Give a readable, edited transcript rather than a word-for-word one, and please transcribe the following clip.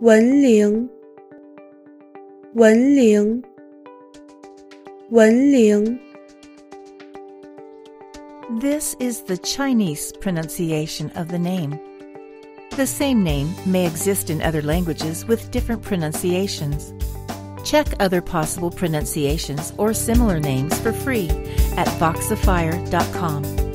文陵. This is the Chinese pronunciation of the name. The same name may exist in other languages with different pronunciations. Check other possible pronunciations or similar names for free at Voxifier.com.